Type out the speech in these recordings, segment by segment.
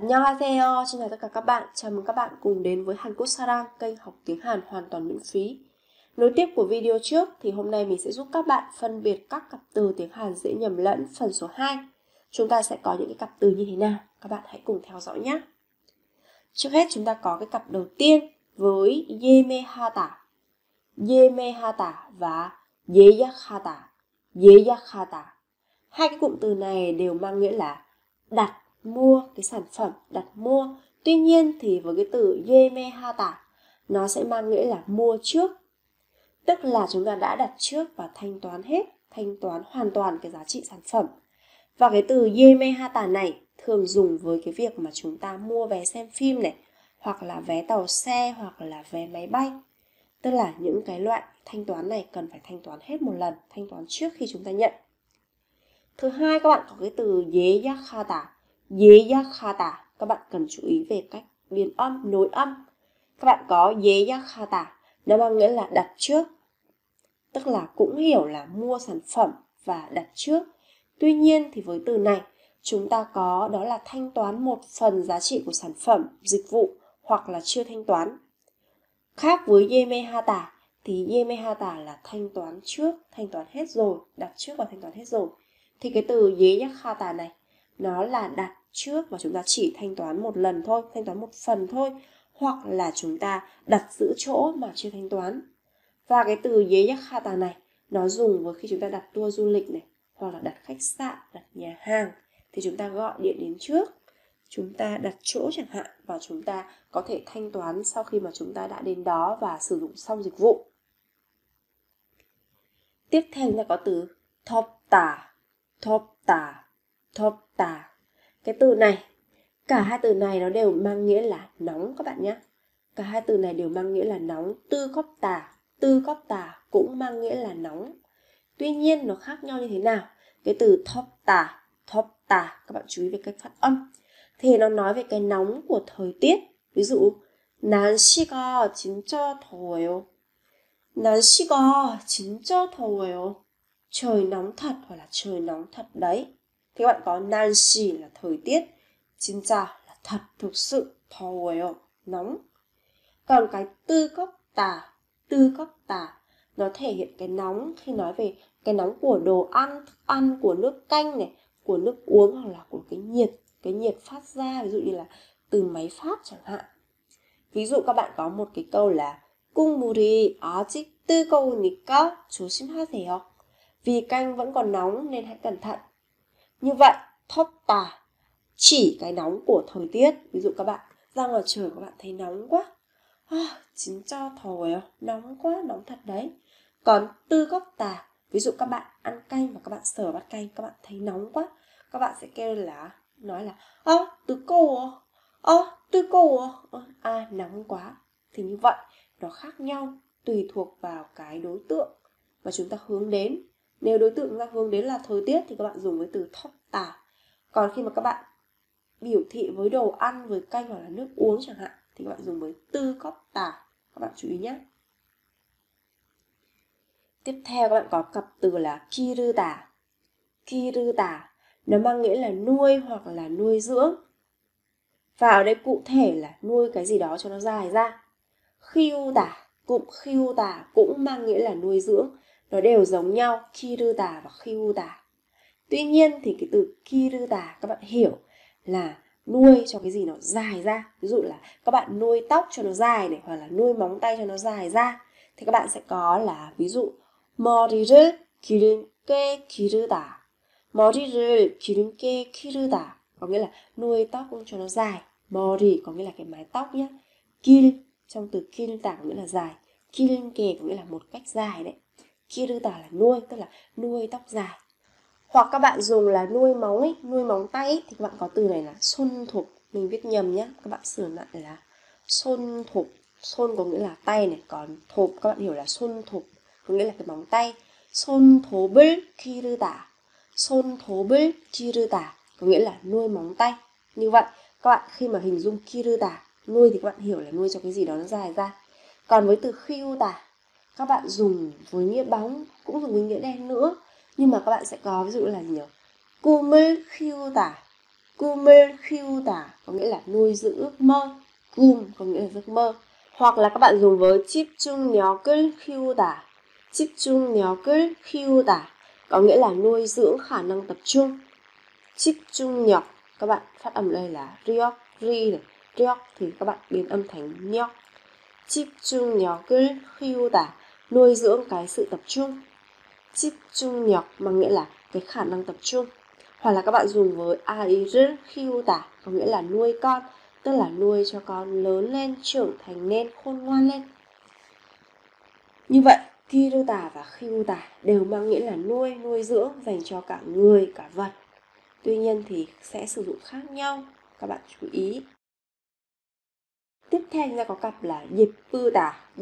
안녕하세요. Xin chào tất cả các bạn. Chào mừng các bạn cùng đến với Hàn Quốc Sarang, kênh học tiếng Hàn hoàn toàn miễn phí. Nối tiếp của video trước thì hôm nay mình sẽ giúp các bạn phân biệt các cặp từ tiếng Hàn dễ nhầm lẫn phần số 2. Chúng ta sẽ có những cái cặp từ như thế nào? Các bạn hãy cùng theo dõi nhé. Trước hết chúng ta có cái cặp đầu tiên với 예매하다 và 예약하다. Hai cái cụm từ này đều mang nghĩa là đặt mua cái sản phẩm, đặt mua. Tuy nhiên thì với cái từ 예매하다 nó sẽ mang nghĩa là mua trước, tức là chúng ta đã đặt trước và thanh toán hết, thanh toán hoàn toàn cái giá trị sản phẩm. Và cái từ 예매하다 này thường dùng với cái việc mà chúng ta mua vé xem phim này, hoặc là vé tàu xe, hoặc là vé máy bay. Tức là những cái loại thanh toán này cần phải thanh toán hết một lần, thanh toán trước khi chúng ta nhận. Thứ hai, các bạn có cái từ 예약하다. Các bạn cần chú ý về cách biến âm, nối âm. Các bạn có 예약하다, nó mang nghĩa là đặt trước, tức là cũng hiểu là mua sản phẩm và đặt trước. Tuy nhiên thì với từ này chúng ta có đó là thanh toán một phần giá trị của sản phẩm, dịch vụ, hoặc là chưa thanh toán. Khác với 예매하다 thì 예매하다 là thanh toán trước, thanh toán hết rồi, đặt trước và thanh toán hết rồi. Thì cái từ 예약하다 này nó là đặt trước và chúng ta chỉ thanh toán một lần thôi, thanh toán một phần thôi, hoặc là chúng ta đặt giữ chỗ mà chưa thanh toán. Và cái từ 예약하다 này nó dùng với khi chúng ta đặt tour du lịch này, hoặc là đặt khách sạn, đặt nhà hàng, thì chúng ta gọi điện đến trước, chúng ta đặt chỗ chẳng hạn, và chúng ta có thể thanh toán sau khi mà chúng ta đã đến đó và sử dụng xong dịch vụ. Tiếp theo là có từ 덥다. Cái từ này, cả hai từ này nó đều mang nghĩa là nóng các bạn nhé. Cả hai từ này đều mang nghĩa là nóng. 뜨겁다 cũng mang nghĩa là nóng. Tuy nhiên nó khác nhau như thế nào? Cái từ 덥다, các bạn chú ý về cách phát âm. Thì nó nói về cái nóng của thời tiết. Ví dụ, 날씨가 진짜 더워요. Trời nóng thật, hoặc là trời nóng thật đấy. Thì các bạn có 날씨 là thời tiết, 진짜 là thật, thực sự, 더워요, nóng. Còn cái 뜨겁다 nó thể hiện cái nóng khi nói về cái nóng của đồ ăn, thức ăn, của nước canh này, của nước uống, hoặc là của cái nhiệt phát ra, ví dụ như là từ máy phát chẳng hạn. Ví dụ các bạn có một cái câu là 국물이 아직 뜨거우니까 조심하세요. Vì canh vẫn còn nóng nên hãy cẩn thận. Như vậy, 덥다 chỉ cái nóng của thời tiết. Ví dụ các bạn ra ngoài trời các bạn thấy nóng quá, 진짜 더워요, nóng quá, nóng thật đấy. Còn 뜨겁다, ví dụ các bạn ăn canh và các bạn sờ bát canh, các bạn thấy nóng quá, các bạn sẽ kêu là, nói là 뜨거워, nóng quá. Thì như vậy nó khác nhau tùy thuộc vào cái đối tượng mà chúng ta hướng đến. Nếu đối tượng ra hướng đến là thời tiết thì các bạn dùng với từ 덥다. Còn khi mà các bạn biểu thị với đồ ăn, với canh hoặc là nước uống chẳng hạn, thì các bạn dùng với 뜨겁다. Các bạn chú ý nhé. Tiếp theo các bạn có cặp từ là 기르다. Nó mang nghĩa là nuôi hoặc là nuôi dưỡng. Và ở đây cụ thể là nuôi cái gì đó cho nó dài ra. 키우다 cũng mang nghĩa là nuôi dưỡng. Nó đều giống nhau, 기르다 và 키우다. Tuy nhiên thì cái từ 기르다 các bạn hiểu là nuôi cho cái gì nó dài ra. Ví dụ là các bạn nuôi tóc cho nó dài này, hoặc là nuôi móng tay cho nó dài ra. Thì các bạn sẽ có là ví dụ 머리를 기른 게 기르다. 머리를 기른 게 기르다 có nghĩa là nuôi tóc cho nó dài. 머리 có nghĩa là cái mái tóc nhé. 길 trong từ 길다 có nghĩa là dài. 기른 게 có nghĩa là một cách dài đấy. 기르다 là nuôi, tức là nuôi tóc dài. Hoặc các bạn dùng là nuôi móng ấy, nuôi móng tay ấy, thì các bạn có từ này là 손톱. Mình viết nhầm nhé, các bạn sửa lại là 손톱. Son có nghĩa là tay này, còn thộp các bạn hiểu là 손톱 có nghĩa là cái móng tay. 손톱을 기르다 có nghĩa là nuôi móng tay. Như vậy các bạn khi mà hình dung 기르다 nuôi thì các bạn hiểu là nuôi cho cái gì đó nó dài ra. Còn với từ 키우다 các bạn dùng với nghĩa bóng, cũng dùng với nghĩa đen nữa, nhưng mà các bạn sẽ có ví dụ là nhiều 꿈을 키우다 Kume Kyuta có nghĩa là nuôi giữ ước mơ, Kum có nghĩa là giấc mơ. Hoặc là các bạn dùng với Chipchungnyokul Kyuta. Chipchungnyokul Kyuta có nghĩa là nuôi dưỡng khả năng tập trung. Chipchungnyok các bạn phát âm đây là ryok, ri này, ryok thì các bạn biến âm thành nyok. Chipchungnyokul Kyuta nuôi dưỡng cái sự tập trung. Chipchungnyok mà nghĩa là cái khả năng tập trung. Hoặc là các bạn dùng với Airir Kyuta có nghĩa là nuôi con, tức là nuôi cho con lớn lên, trưởng thành nên, khôn ngoan lên. Như vậy, Kyuta và Kyuta đều mang nghĩa là nuôi, nuôi dưỡng dành cho cả người, cả vật. Tuy nhiên thì sẽ sử dụng khác nhau, các bạn chú ý. Tiếp theo chúng ta có cặp là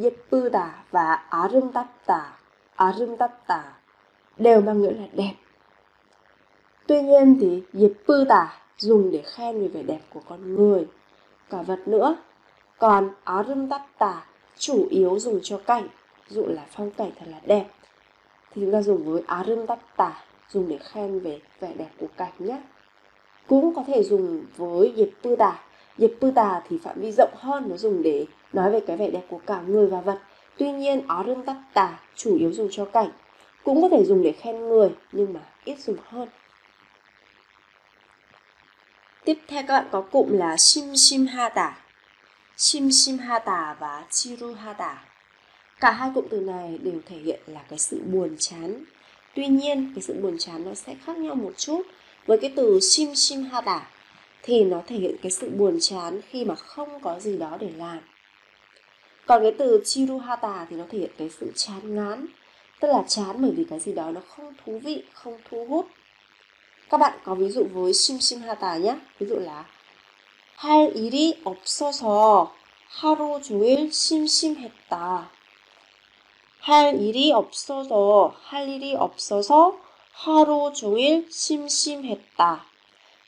Yepputa và Arumtapta. Arumtapta đều mang nghĩa là đẹp. Tuy nhiên thì Yepputa dùng để khen về vẻ đẹp của con người, cả vật nữa. Còn Arumtapta chủ yếu dùng cho cảnh, ví dụ là phong cảnh thật là đẹp. Thì chúng ta dùng với Arumtapta dùng để khen về vẻ đẹp của cảnh nhé. Cũng có thể dùng với Yepputa. Yepputa thì phạm vi rộng hơn, nó dùng để nói về cái vẻ đẹp của cả người và vật. Tuy nhiên Arumtapta chủ yếu dùng cho cảnh. Cũng có thể dùng để khen người nhưng mà ít dùng hơn. Tiếp theo các bạn có cụm là Simsimhata. Simsimhata và Chiruhata. Cả hai cụm từ này đều thể hiện là cái sự buồn chán. Tuy nhiên, cái sự buồn chán nó sẽ khác nhau một chút. Với cái từ Simsimhata thì nó thể hiện cái sự buồn chán khi mà không có gì đó để làm. Còn cái từ Chiruhata thì nó thể hiện cái sự chán ngán, tức là chán bởi vì cái gì đó nó không thú vị, không thu hút. Các bạn có ví dụ với Simsimhata nhé. Ví dụ là 할 일이 없어서 하루 종일 심심했다. 할 일이 없어서 하루 종일 심심했다.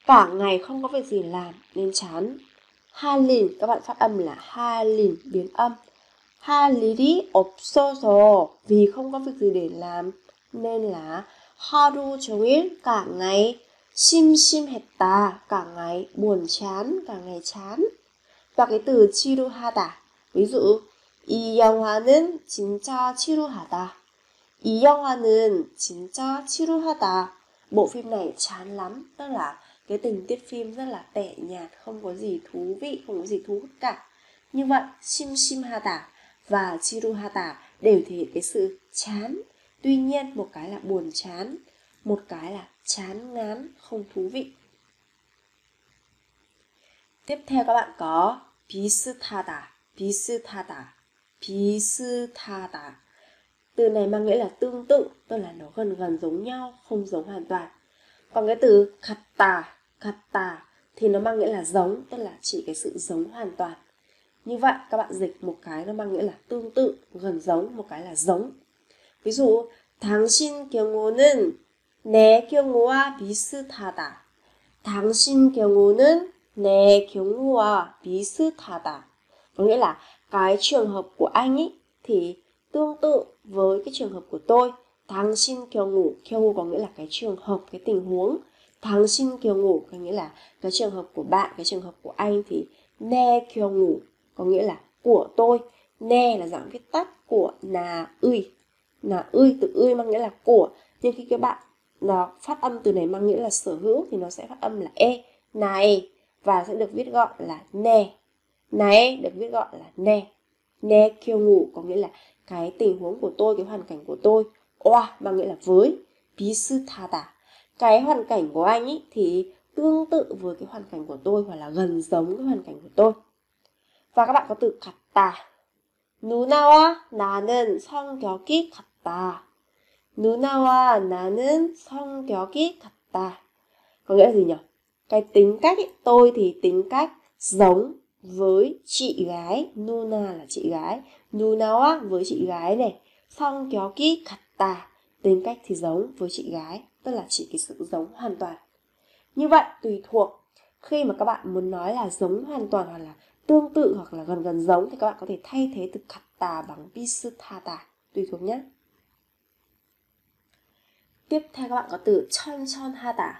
Cả ngày không có việc gì làm nên chán. 할 일 các bạn phát âm là 할 일 biến âm. 할 일이 없어서 vì không có việc gì để làm nên là 하루 종일 cả ngày, 심심했다 cả ngày buồn chán, cả ngày chán. Và cái từ 지루하다 ví dụ 이 영화는 진짜 지루하다. 이 영화는 진짜 지루하다. Bộ phim này chán lắm, tức là cái tình tiết phim rất là tẻ nhạt, không có gì thú vị, không có gì thu hút cả. Như vậy 심심하다 và 지루하다 đều thể hiện cái sự chán. Tuy nhiên, một cái là buồn chán, một cái là chán ngán, không thú vị. Tiếp theo các bạn có 비슷하다, 비슷하다, 비슷하다. Từ này mang nghĩa là tương tự, tức là nó gần gần giống nhau, không giống hoàn toàn. Còn cái từ 같다, 같다 thì nó mang nghĩa là giống, tức là chỉ cái sự giống hoàn toàn. Như vậy các bạn dịch một cái nó mang nghĩa là tương tự, gần giống, một cái là giống. Ví dụ, 당신 경우는 내 경우와 비슷하다. 당신 경우는 내 경우와 비슷하다. Có nghĩa là cái trường hợp của anh ấy thì tương tự với cái trường hợp của tôi. 당신 경우, 경우 có nghĩa là cái trường hợp, cái tình huống. 당신 경우 có nghĩa là cái trường hợp của bạn, cái trường hợp của anh thì 내 경우 có nghĩa là của tôi. 내 là dạng viết tắt của nà ơi. Là ơi, từ ơi mang nghĩa là của. Nhưng khi các bạn nó phát âm từ này mang nghĩa là sở hữu thì nó sẽ phát âm là e, này, và sẽ được viết gọn là nè. Này được viết gọn là nè. Nè kiêu ngủ có nghĩa là cái tình huống của tôi, cái hoàn cảnh của tôi. Oa mang nghĩa là với. 비슷하다 cái hoàn cảnh của anh ấy thì tương tự với cái hoàn cảnh của tôi, hoặc là gần giống cái hoàn cảnh của tôi. Và các bạn có từ 같다. 누나와 나는 성격이 같다. 누나와 나는 성격이 같다. Có nghĩa là gì nhỉ? Cái tính cách ấy, tôi thì tính cách giống với chị gái. Nuna là chị gái. Nunawa với chị gái này. 성격이 같다 tính cách thì giống với chị gái, tức là chỉ cái sự giống hoàn toàn. Như vậy tùy thuộc khi mà các bạn muốn nói là giống hoàn toàn hoặc là tương tự hoặc là gần gần giống thì các bạn có thể thay thế từ 같다 bằng 비슷하다 tùy thuộc nhé. Tiếp theo các bạn có từ 천천하다.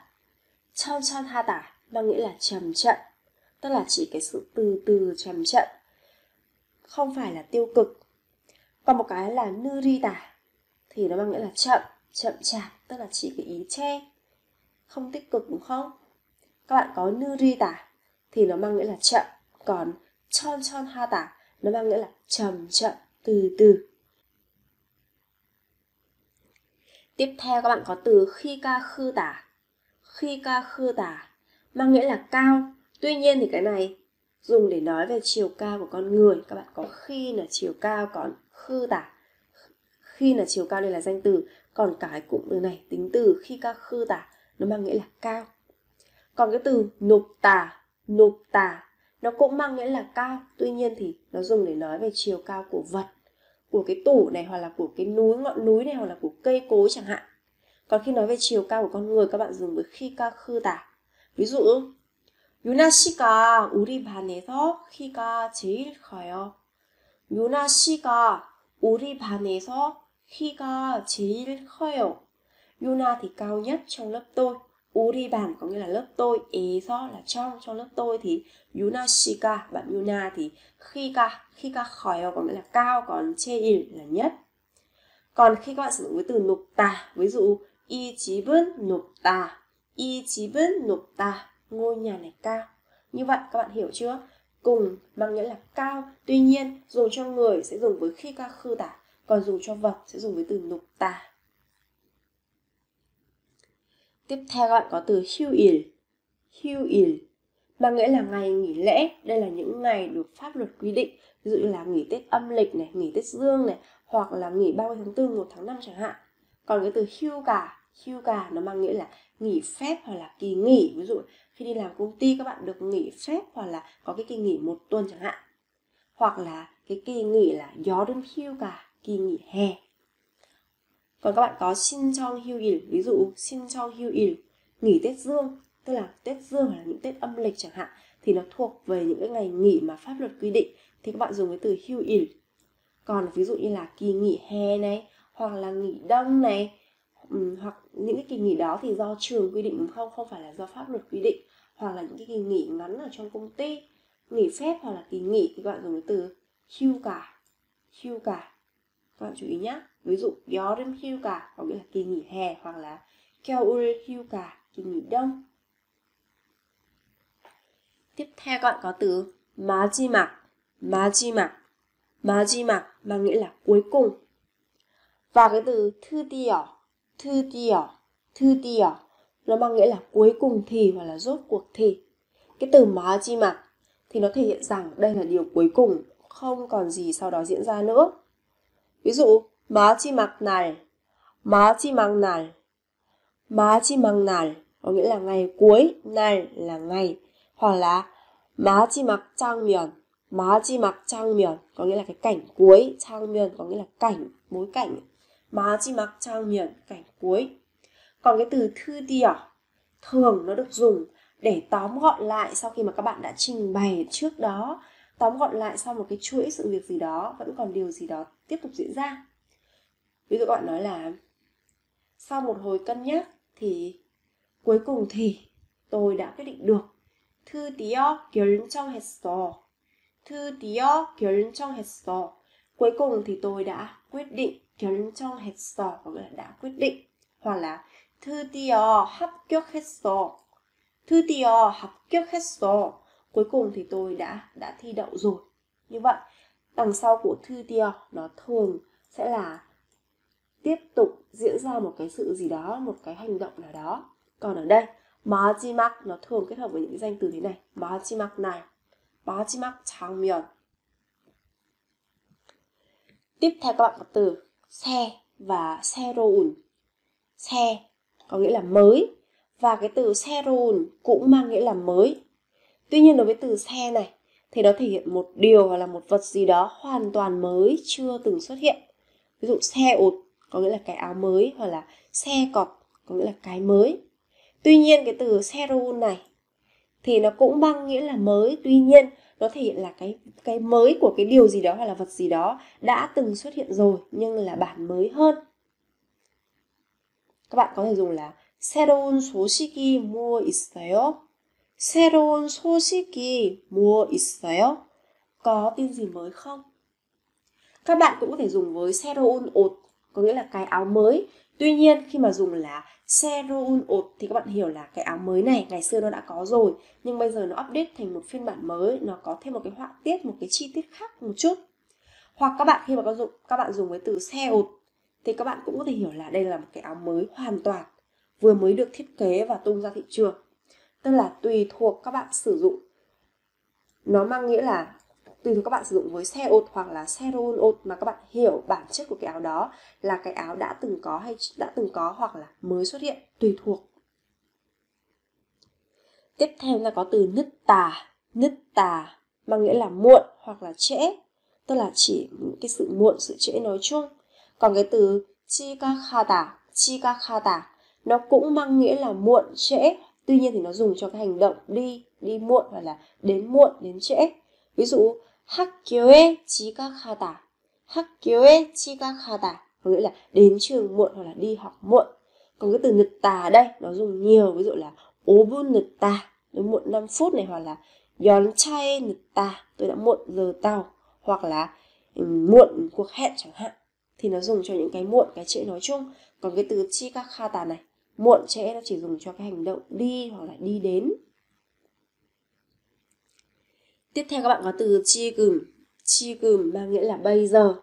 천천하다 đang nghĩa là trầm trận, tức là chỉ cái sự từ từ trầm trận, không phải là tiêu cực. Còn một cái là nurita thì nó mang nghĩa là chậm, chậm chạp, tức là chỉ cái ý che, không tích cực, đúng không? Các bạn có nurita thì nó mang nghĩa là chậm, còn chon chon hata nó mang nghĩa là chậm chậm, từ từ. Tiếp theo các bạn có từ khikakuta. Khikakuta mang nghĩa là cao. Tuy nhiên thì cái này dùng để nói về chiều cao của con người. Các bạn có khi là chiều cao, còn khuta. Khi là chiều cao đây là danh từ, còn cái cụm từ này tính từ khikakuta nó mang nghĩa là cao. Còn cái từ nopta, nopta nó cũng mang nghĩa là cao. Tuy nhiên thì nó dùng để nói về chiều cao của vật, của cái tủ này, hoặc là của cái núi, ngọn núi này, hoặc là của cây cối chẳng hạn. Còn khi nói về chiều cao của con người, các bạn dùng với khikakuta. Ví dụ 유나 씨가 우리 반에서 키가 제일 커요. 유나 씨가 우리 반에서 키가 제일 커요. 유나 thì cao nhất trong lớp tôi. 우리 반 có nghĩa là lớp tôi. 에서 là trong, trong lớp tôi thì 유나 씨가, bạn 유나 thì 키가 커요 có nghĩa là cao, còn 제일 là nhất. Còn khi các bạn sử dụng với từ 높다, ví dụ 이 집은 높다. 이 집은 높다. Ngôi nhà này cao. Như vậy các bạn hiểu chưa? Cùng mang nghĩa là cao. Tuy nhiên dùng cho người sẽ dùng với khikakuta, còn dùng cho vật sẽ dùng với từ nopta. Tiếp theo các bạn có từ hyoil. Hyoil mang nghĩa là ngày nghỉ lễ. Đây là những ngày được pháp luật quy định, ví dụ là nghỉ Tết âm lịch này, nghỉ Tết Dương này, hoặc là nghỉ 30 tháng 4, 1 tháng 5 chẳng hạn. Còn cái từ hyuga, hyuga nó mang nghĩa là nghỉ phép hoặc là kỳ nghỉ. Ví dụ khi đi làm công ty các bạn được nghỉ phép, hoặc là có cái kỳ nghỉ 1 tuần chẳng hạn. Hoặc là cái kỳ nghỉ là 여름 휴가, kỳ nghỉ hè. Còn các bạn có 신청 휴일, ví dụ 신청 휴일, nghỉ Tết Dương, tức là Tết Dương hoặc là những Tết âm lịch chẳng hạn, thì nó thuộc về những cái ngày nghỉ mà pháp luật quy định, thì các bạn dùng cái từ 휴일. Còn ví dụ như là kỳ nghỉ hè này, hoặc là nghỉ đông này, hoặc những cái kỳ nghỉ đó thì do trường quy định, đúng không? Không phải là do pháp luật quy định. Hoặc là những cái kỳ nghỉ ngắn ở trong công ty, nghỉ phép hoặc là kỳ nghỉ thì các bạn dùng cái từ hyuga. Hyuga, các bạn chú ý nhé. Ví dụ 여름 hyuga có nghĩa là kỳ nghỉ hè, hoặc là 겨울 hyuga, kỳ nghỉ đông. Tiếp theo các bạn có từ 마지막. 마지막, 마지막 mang nghĩa là cuối cùng. Và cái từ 드디어. 드디어, 드디어 nó mang nghĩa là cuối cùng thì, hoặc là rốt cuộc thì. Cái từ 마지막 thì nó thể hiện rằng đây là điều cuối cùng, không còn gì sau đó diễn ra nữa. Ví dụ 마지막 날, 마지막 날, 마지막 날 có nghĩa là ngày cuối, 날 là ngày. Hoặc là 마지막 장면, 마지막 장면 có nghĩa là cái cảnh cuối, 장면 có nghĩa là cảnh, bối cảnh. 마지막 장면, cảnh cuối. Còn cái từ 드디어 thường nó được dùng để tóm gọn lại sau khi mà các bạn đã trình bày trước đó, tóm gọn lại sau một cái chuỗi sự việc gì đó, vẫn còn điều gì đó tiếp tục diễn ra. Ví dụ các bạn nói là sau một hồi cân nhắc thì cuối cùng thì tôi đã quyết định được. 드디어 결정했어. 드디어 결정했어. Cuối cùng thì tôi đã quyết định. 결정했어 có nghĩa là đã quyết định. Hoặc là 드디어 합격했어. 드디어 합격했어. Cuối cùng thì tôi đã thi đậu rồi. Như vậy, đằng sau của 드디어 nó thường sẽ là tiếp tục diễn ra một cái sự gì đó, một cái hành động nào đó. Còn ở đây, 마지막 nó thường kết hợp với những danh từ thế này. 마지막 날, 마지막 장면. Tiếp theo các bạn có từ xe và 새로운. Xe có nghĩa là mới, và cái từ 새로운 cũng mang nghĩa là mới. Tuy nhiên đối với từ xe này thì nó thể hiện một điều hoặc là một vật gì đó hoàn toàn mới, chưa từng xuất hiện. Ví dụ xe ột có nghĩa là cái áo mới, hoặc là xe cọp có nghĩa là cái mới. Tuy nhiên cái từ 새로운 này thì nó cũng mang nghĩa là mới, tuy nhiên nó thể hiện là cái mới của cái điều gì đó hoặc là vật gì đó đã từng xuất hiện rồi, nhưng là bản mới hơn. Các bạn có thể dùng là 새로운 소식이 뭐 있어요? 새로운 소식이 뭐 있어요? Có tin gì mới không? Các bạn cũng có thể dùng với 새로운 옷, có nghĩa là cái áo mới. Tuy nhiên khi mà dùng là 새로운 옷 thì các bạn hiểu là cái áo mới này ngày xưa nó đã có rồi, nhưng bây giờ nó update thành một phiên bản mới, nó có thêm một cái họa tiết, một cái chi tiết khác một chút. Hoặc các bạn khi mà các bạn dùng với từ 새옷 thì các bạn cũng có thể hiểu là đây là một cái áo mới hoàn toàn, vừa mới được thiết kế và tung ra thị trường. Tức là tùy thuộc các bạn sử dụng, nó mang nghĩa là tùy thuộc các bạn sử dụng với 새옷 hoặc là 새로운 옷 mà các bạn hiểu bản chất của cái áo đó là cái áo đã từng có hay đã từng có hoặc là mới xuất hiện, tùy thuộc. Tiếp theo là có từ 늦다 mang nghĩa là muộn hoặc là trễ, tức là chỉ cái sự muộn, sự trễ nói chung. Còn cái từ 지각하다 nó cũng mang nghĩa là muộn, trễ. Tuy nhiên thì nó dùng cho cái hành động đi muộn hoặc là đến trễ. Ví dụ 학교에 지각하다 có nghĩa là đến trường muộn hoặc là đi học muộn. Còn cái từ 늦다 ở đây nó dùng nhiều, ví dụ là 5분 늦다, muộn 5 phút này, hoặc là 열차에 늦다, tôi đã muộn giờ tàu, hoặc là muộn cuộc hẹn chẳng hạn. Thì nó dùng cho những cái muộn, cái trễ nói chung. Còn cái từ 지각하다 này, muộn trễ nó chỉ dùng cho cái hành động đi hoặc là đi đến. Tiếp theo các bạn có từ 지금 mang nghĩa là bây giờ.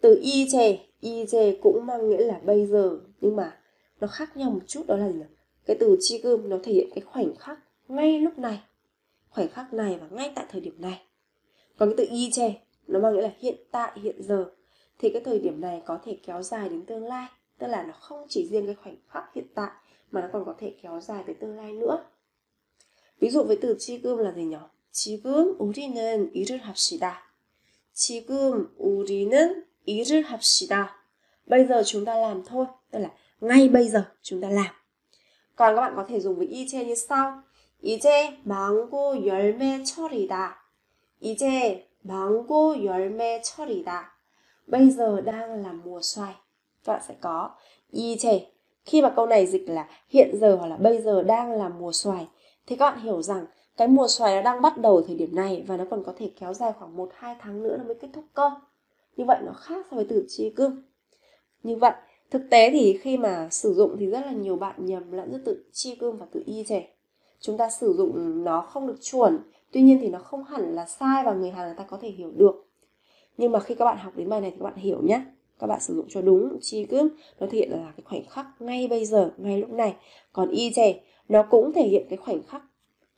Từ 이제 cũng mang nghĩa là bây giờ, nhưng mà nó khác nhau một chút, đó là gì? Cái từ 지금 nó thể hiện cái khoảnh khắc ngay lúc này, khoảnh khắc này và ngay tại thời điểm này. Còn cái từ 이제 nó mang nghĩa là hiện tại, hiện giờ. Thì cái thời điểm này có thể kéo dài đến tương lai, tức là nó không chỉ riêng cái khoảnh khắc hiện tại mà nó còn có thể kéo dài tới tương lai nữa. Ví dụ với từ 지금 là gì nhỉ? 지금 우리는 일을 합시다. Bây giờ chúng ta làm thôi, tức là ngay bây giờ chúng ta làm. Còn các bạn có thể dùng với 이제 như sau. 이제 망고 열매 처리다. Bây giờ đang là mùa xoài. Các bạn sẽ có 이제. Khi mà câu này dịch là hiện giờ hoặc là bây giờ đang là mùa xoài thì các bạn hiểu rằng cái mùa xoài nó đang bắt đầu thời điểm này và nó còn có thể kéo dài khoảng 1-2 tháng nữa nó mới kết thúc cơ. Như vậy nó khác so với từ 지금. Như vậy thực tế thì khi mà sử dụng thì rất là nhiều bạn nhầm lẫn giữa từ 지금 và từ 이제. Chúng ta sử dụng nó không được chuẩn. Tuy nhiên thì nó không hẳn là sai và người Hàn người ta có thể hiểu được. Nhưng mà khi các bạn học đến bài này thì các bạn hiểu nhé. Các bạn sử dụng cho đúng. 지금 nó thể hiện là cái khoảnh khắc ngay bây giờ, ngay lúc này. Còn 이제 nó cũng thể hiện cái khoảnh khắc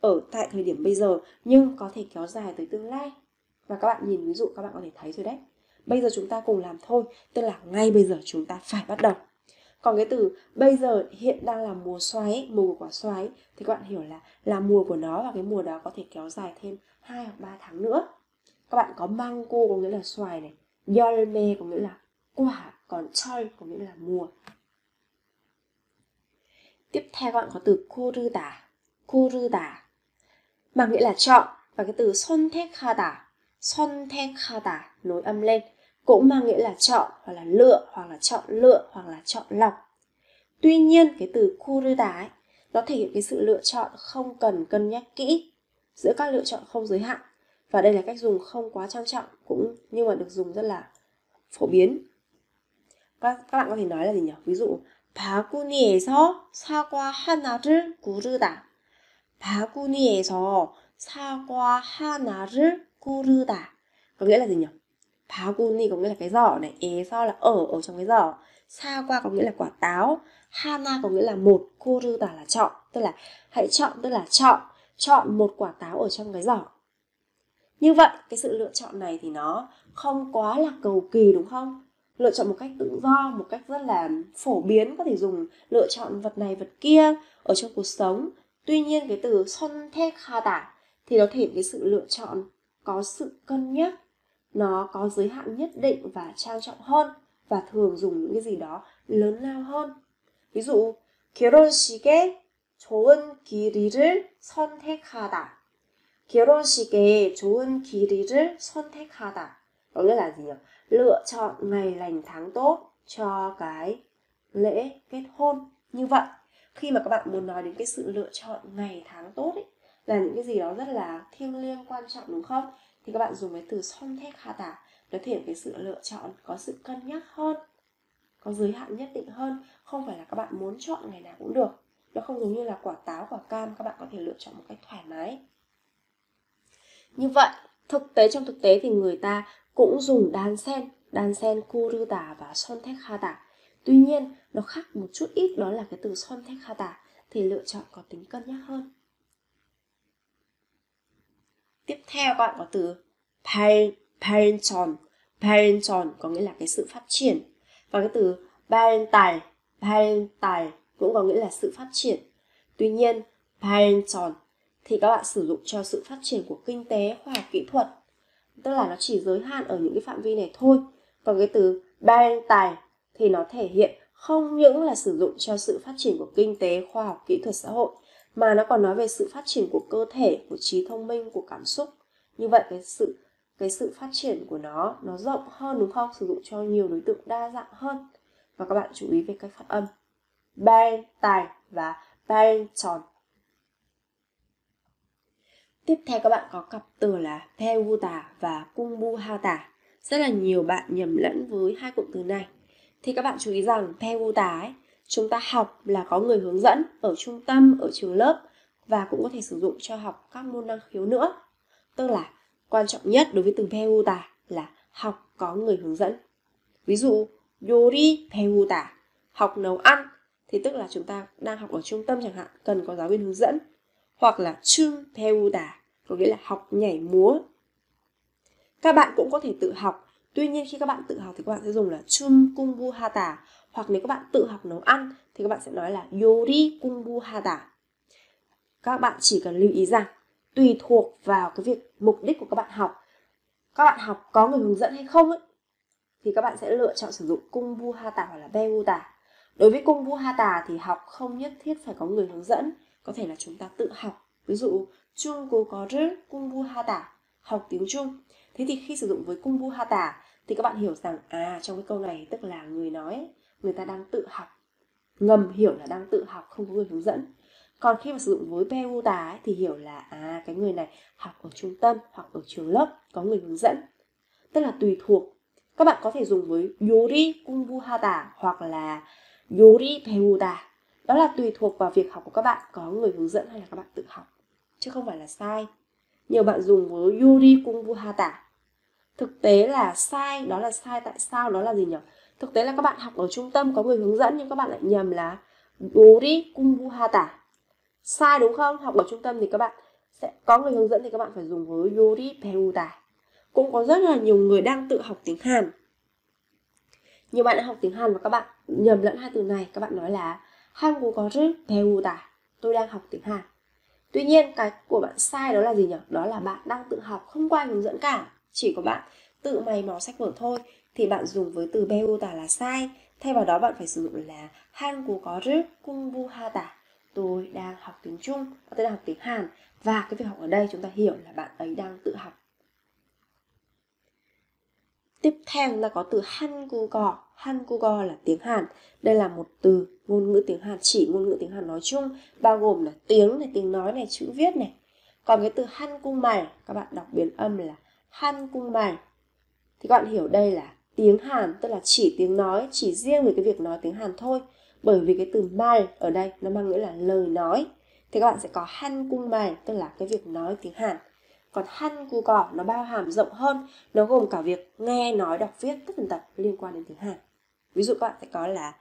ở tại thời điểm bây giờ nhưng có thể kéo dài tới tương lai. Và các bạn nhìn ví dụ các bạn có thể thấy rồi đấy. Bây giờ chúng ta cùng làm thôi, tức là ngay bây giờ chúng ta phải bắt đầu. Còn cái từ bây giờ hiện đang là mùa xoài, mùa của quả xoài thì các bạn hiểu là mùa của nó và cái mùa đó có thể kéo dài thêm 2 hoặc 3 tháng nữa. Các bạn có mango có nghĩa là xoài này, 열매 có nghĩa là quả, còn 철 có nghĩa là mùa. Tiếp theo các bạn có từ 고르다 mang nghĩa là chọn, và cái từ 선택하다 nối âm lên cũng mang nghĩa là chọn hoặc là lựa hoặc là chọn lọc. Tuy nhiên cái từ 고르다 nó thể hiện cái sự lựa chọn không cần cân nhắc kỹ, giữa các lựa chọn không giới hạn, và đây là cách dùng không quá trang trọng cũng nhưng mà được dùng rất là phổ biến. Các bạn có thể nói là gì nhỉ? Ví dụ 바구니에서 사과 하나를 고르다 có nghĩa là gì nhỉ? 바구니 có nghĩa là cái giỏ này, 에서 là ở trong cái giỏ, 사과 có nghĩa là quả táo, 하나 có nghĩa là một, 고르다 là chọn, tức là hãy chọn, tức là chọn một quả táo ở trong cái giỏ. Như vậy cái sự lựa chọn này thì nó không quá là cầu kỳ, đúng không? Lựa chọn một cách tự do, một cách rất là phổ biến, có thể dùng lựa chọn vật này vật kia ở trong cuộc sống. Tuy nhiên cái từ 선택하다 thì nó thể hiện cái sự lựa chọn có sự cân nhắc, nó có giới hạn nhất định và trang trọng hơn, và thường dùng những cái gì đó lớn lao hơn. Ví dụ 결혼식에 좋은 길이를 선택하다 có nghĩa là gì nhỉ? Lựa chọn ngày lành tháng tốt cho cái lễ kết hôn. Như vậy khi mà các bạn muốn nói đến cái sự lựa chọn ngày tháng tốt ấy, là những cái gì đó rất là thiêng liêng quan trọng đúng không? Thì các bạn dùng cái từ 선택하다, nó thể hiện cái sự lựa chọn có sự cân nhắc hơn, có giới hạn nhất định hơn, không phải là các bạn muốn chọn ngày nào cũng được. Nó không giống như là quả táo, quả cam, các bạn có thể lựa chọn một cách thoải mái. Như vậy, trong thực tế thì người ta cũng dùng đan sen 고르다 và 선택하다. Tuy nhiên, nó khác một chút ít, đó là cái từ 선택하다 thì lựa chọn có tính cân nhắc hơn. Tiếp theo các bạn có từ 발전. 발전 có nghĩa là cái sự phát triển. Và cái từ 발달 cũng có nghĩa là sự phát triển. Tuy nhiên, 발전 thì các bạn sử dụng cho sự phát triển của kinh tế, khoa học kỹ thuật. Tức là nó chỉ giới hạn ở những cái phạm vi này thôi. Còn cái từ 발달 thì nó thể hiện không những là sử dụng cho sự phát triển của kinh tế, khoa học, kỹ thuật, xã hội, mà nó còn nói về sự phát triển của cơ thể, của trí thông minh, của cảm xúc. Như vậy cái sự phát triển của nó rộng hơn đúng không? Sử dụng cho nhiều đối tượng đa dạng hơn. Và các bạn chú ý về cách phát âm. 발달 và 발전. Tiếp theo các bạn có cặp từ là 배우다 và 공부하다. Rất là nhiều bạn nhầm lẫn với hai cụm từ này. Thì các bạn chú ý rằng 배우다 ấy, chúng ta học là có người hướng dẫn ở trung tâm, ở trường lớp, và cũng có thể sử dụng cho học các môn năng khiếu nữa. Tức là quan trọng nhất đối với từ 배우다 là học có người hướng dẫn. Ví dụ 요리 배우다, học nấu ăn, thì tức là chúng ta đang học ở trung tâm chẳng hạn, cần có giáo viên hướng dẫn. Hoặc là 춤 배우다, có nghĩa là học nhảy múa. Các bạn cũng có thể tự học. Tuy nhiên khi các bạn tự học thì các bạn sẽ dùng là 춤 공부하다. Hoặc nếu các bạn tự học nấu ăn thì các bạn sẽ nói là 요리 공부하다. Các bạn chỉ cần lưu ý rằng tùy thuộc vào cái việc mục đích của các bạn học. Các bạn học có người hướng dẫn hay không ấy, thì các bạn sẽ lựa chọn sử dụng 공부하다 hoặc là 배우다. Đối với 공부하다 thì học không nhất thiết phải có người hướng dẫn, có thể là chúng ta tự học. Ví dụ 중국어를 공부하다, học tiếng Trung. Thế thì khi sử dụng với 공부하다 thì các bạn hiểu rằng trong cái câu này tức là người nói, người ta đang tự học, ngầm hiểu là đang tự học, không có người hướng dẫn. Còn khi mà sử dụng với 배우다 thì hiểu là cái người này học ở trung tâm hoặc ở trường lớp có người hướng dẫn. Tức là tùy thuộc. Các bạn có thể dùng với 요리 공부하다 hoặc là 요리 배우다. Đó là tùy thuộc vào việc học của các bạn có người hướng dẫn hay là các bạn tự học, chứ không phải là sai. Nhiều bạn dùng với 요리 공부하다. Thực tế là sai, đó là sai tại sao? Đó là gì nhỉ? Thực tế là các bạn học ở trung tâm có người hướng dẫn, nhưng các bạn lại nhầm là 요리 공부하다. Sai đúng không? Học ở trung tâm thì các bạn sẽ có người hướng dẫn thì các bạn phải dùng với 요리 배우다. Cũng có rất là nhiều người đang tự học tiếng Hàn. Nhiều bạn đã học tiếng Hàn và các bạn nhầm lẫn hai từ này, các bạn nói là 한국어를 배우다, tôi đang học tiếng Hàn. Tuy nhiên cái của bạn sai đó là gì nhỉ? Đó là bạn đang tự học, không qua hướng dẫn cả, chỉ có bạn tự mày mò sách vở thôi. Thì bạn dùng với từ 배우다 là sai. Thay vào đó bạn phải sử dụng là 한국어를 공부하다, tôi đang học tiếng Trung, tôi đang học tiếng Hàn. Và cái việc học ở đây chúng ta hiểu là bạn ấy đang tự học. Tiếp theo chúng ta có từ 한국어. 한국어 là tiếng Hàn. Đây là một từ ngôn ngữ tiếng Hàn, chỉ ngôn ngữ tiếng Hàn nói chung, bao gồm là tiếng này, tiếng nói này, chữ viết này. Còn cái từ 한국말, các bạn đọc biến âm là 한국말, thì các bạn hiểu đây là tiếng Hàn, tức là chỉ tiếng nói, chỉ riêng về cái việc nói tiếng Hàn thôi. Bởi vì cái từ 말 ở đây nó mang nghĩa là lời nói, thì các bạn sẽ có 한국말, tức là cái việc nói tiếng Hàn. Còn 한국어 nó bao hàm rộng hơn, nó gồm cả việc nghe, nói, đọc, viết, tất tần tật liên quan đến tiếng Hàn. Ví dụ các bạn sẽ có là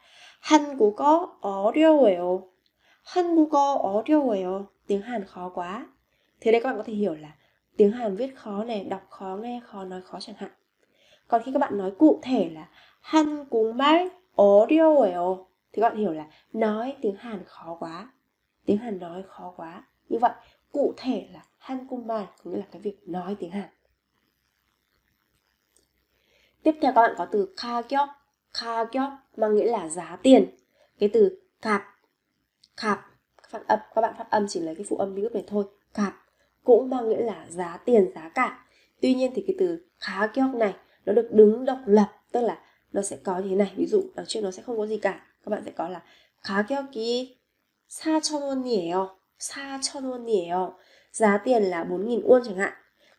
한국어 어려워요, 한국어 어려워요, tiếng Hàn khó quá. Thế đây các bạn có thể hiểu là tiếng Hàn viết khó này, đọc khó, nghe khó, nói khó chẳng hạn. Còn khi các bạn nói cụ thể là 한국말 어려워요 thì các bạn hiểu là nói tiếng Hàn khó quá, tiếng Hàn nói khó quá. Như vậy cụ thể là 한국말 có nghĩa là cái việc nói tiếng Hàn. Tiếp theo các bạn có từ 가격. 가격 mang nghĩa là giá tiền. Cái từ cạp, các bạn phát âm chỉ lấy cái phụ âm virus này thôi. Cạp cũng mang nghĩa là giá tiền, giá cả. Tuy nhiên thì cái từ 가격 này nó được đứng độc lập, tức là nó sẽ có như thế này. Ví dụ đằng trước nó sẽ không có gì cả, các bạn sẽ có là 가격이 4,000원이에요. 4,000원이에요. Giá tiền là 4.000 won chẳng hạn.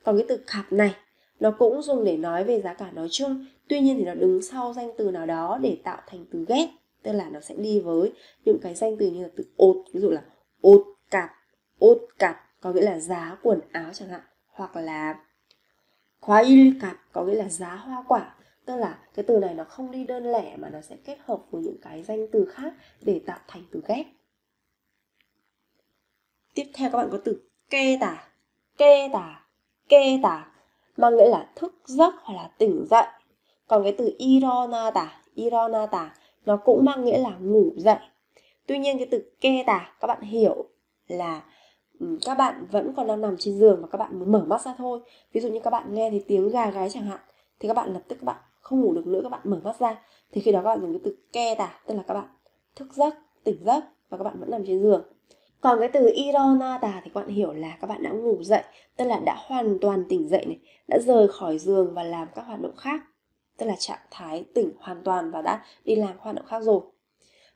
Còn cái từ cặp này nó cũng dùng để nói về giá cả nói chung, tuy nhiên thì nó đứng sau danh từ nào đó để tạo thành từ ghép, tức là nó sẽ đi với những cái danh từ như là từ ột, ví dụ là ột cặp, ốt cặp có nghĩa là giá quần áo chẳng hạn, hoặc là quá il cặp có nghĩa là giá hoa quả. Tức là cái từ này nó không đi đơn lẻ mà nó sẽ kết hợp với những cái danh từ khác để tạo thành từ ghép. Tiếp theo các bạn có từ kê tả. Kê tả, kê tả mang nghĩa là thức giấc hoặc là tỉnh dậy. Còn cái từ ironata, ironata nó cũng mang nghĩa là ngủ dậy. Tuy nhiên cái từ kê tả các bạn hiểu là các bạn vẫn còn đang nằm trên giường và các bạn muốn mở mắt ra thôi. Ví dụ như các bạn nghe thấy tiếng gà gáy chẳng hạn, thì các bạn lập tức các bạn không ngủ được nữa, các bạn mở mắt ra. Thì khi đó các bạn dùng cái từ ke tả, tức là các bạn thức giấc, tỉnh giấc và các bạn vẫn nằm trên giường. Còn cái từ ironata thì các bạn hiểu là các bạn đã ngủ dậy, tức là đã hoàn toàn tỉnh dậy này, đã rời khỏi giường và làm các hoạt động khác, tức là trạng thái tỉnh hoàn toàn và đã đi làm hoạt động khác rồi.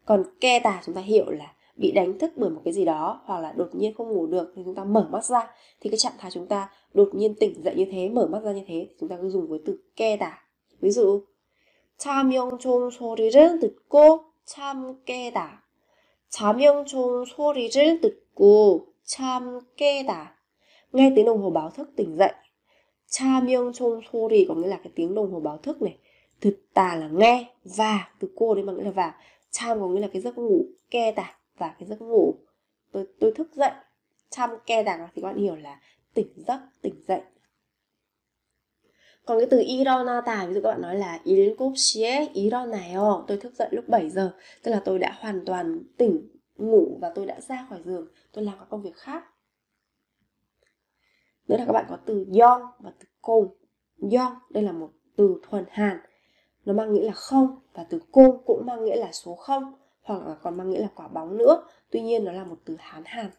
Còn ke tả chúng ta hiểu là bị đánh thức bởi một cái gì đó, hoặc là đột nhiên không ngủ được thì chúng ta mở mắt ra. Thì cái trạng thái chúng ta đột nhiên tỉnh dậy như thế, mở mắt ra như thế, chúng ta cứ dùng với từ ke tả. Ví dụ 잠영종 소리를 듣고 잠 깨다. 잠영종 소리를 듣고 잠 깨다. Nghe tiếng đồng hồ báo thức tỉnh dậy. 잠영종 소리 có nghĩa là cái tiếng đồng hồ báo thức này. 듣다 là nghe, và từ cô đấy mà nghĩa là và. 잠 có nghĩa là cái giấc ngủ, 깨다 và cái giấc ngủ. Tôi thức dậy. 잠 깨다 thì các bạn hiểu là tỉnh giấc, tỉnh dậy. Còn cái từ 일어나다, ví dụ các bạn nói là 7시에 일어나요, tôi thức dậy lúc 7 giờ, tức là tôi đã hoàn toàn tỉnh ngủ và tôi đã ra khỏi giường, tôi làm các công việc khác. Nữa là các bạn có từ yong và từ cung. Yong đây là một từ thuần Hàn, nó mang nghĩa là không, và từ cung cũng mang nghĩa là số 0 hoặc là còn mang nghĩa là quả bóng nữa. Tuy nhiên nó là một từ Hán Hàn.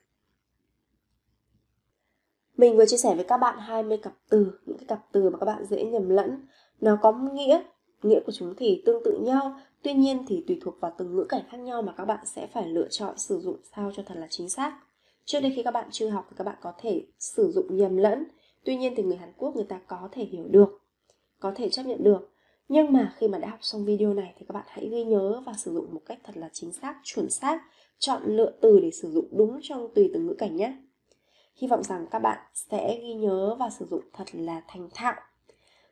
Mình vừa chia sẻ với các bạn 20 cặp từ, những cái cặp từ mà các bạn dễ nhầm lẫn. Nó có nghĩa của chúng thì tương tự nhau, tuy nhiên thì tùy thuộc vào từng ngữ cảnh khác nhau mà các bạn sẽ phải lựa chọn sử dụng sao cho thật là chính xác. Trước đây khi các bạn chưa học thì các bạn có thể sử dụng nhầm lẫn, tuy nhiên thì người Hàn Quốc người ta có thể hiểu được, có thể chấp nhận được. Nhưng mà khi mà đã học xong video này thì các bạn hãy ghi nhớ và sử dụng một cách thật là chính xác, chuẩn xác, chọn lựa từ để sử dụng đúng trong tùy từng ngữ cảnh nhé. Hy vọng rằng các bạn sẽ ghi nhớ và sử dụng thật là thành thạo.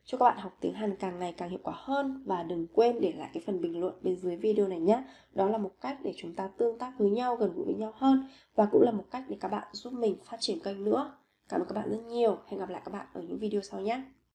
Chúc các bạn học tiếng Hàn càng ngày càng hiệu quả hơn, và đừng quên để lại cái phần bình luận bên dưới video này nhé. Đó là một cách để chúng ta tương tác với nhau, gần gũi với nhau hơn, và cũng là một cách để các bạn giúp mình phát triển kênh nữa. Cảm ơn các bạn rất nhiều. Hẹn gặp lại các bạn ở những video sau nhé.